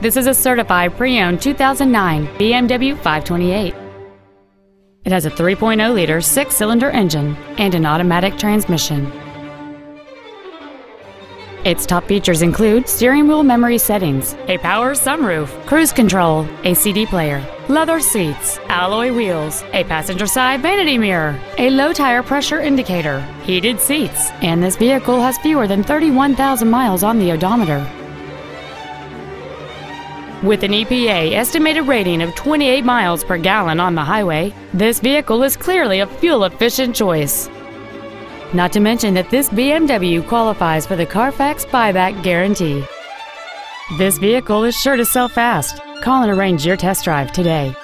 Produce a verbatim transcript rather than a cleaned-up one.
This is a certified pre-owned two thousand nine B M W five twenty-eight. It has a three point oh liter six-cylinder engine and an automatic transmission. Its top features include steering wheel memory settings, a power sunroof, cruise control, a C D player, leather seats, alloy wheels, a passenger side vanity mirror, a low tire pressure indicator, heated seats, and this vehicle has fewer than thirty-one thousand miles on the odometer. With an E P A estimated rating of twenty-eight miles per gallon on the highway, this vehicle is clearly a fuel-efficient choice. Not to mention that this B M W qualifies for the Carfax buyback guarantee. This vehicle is sure to sell fast. Call and arrange your test drive today.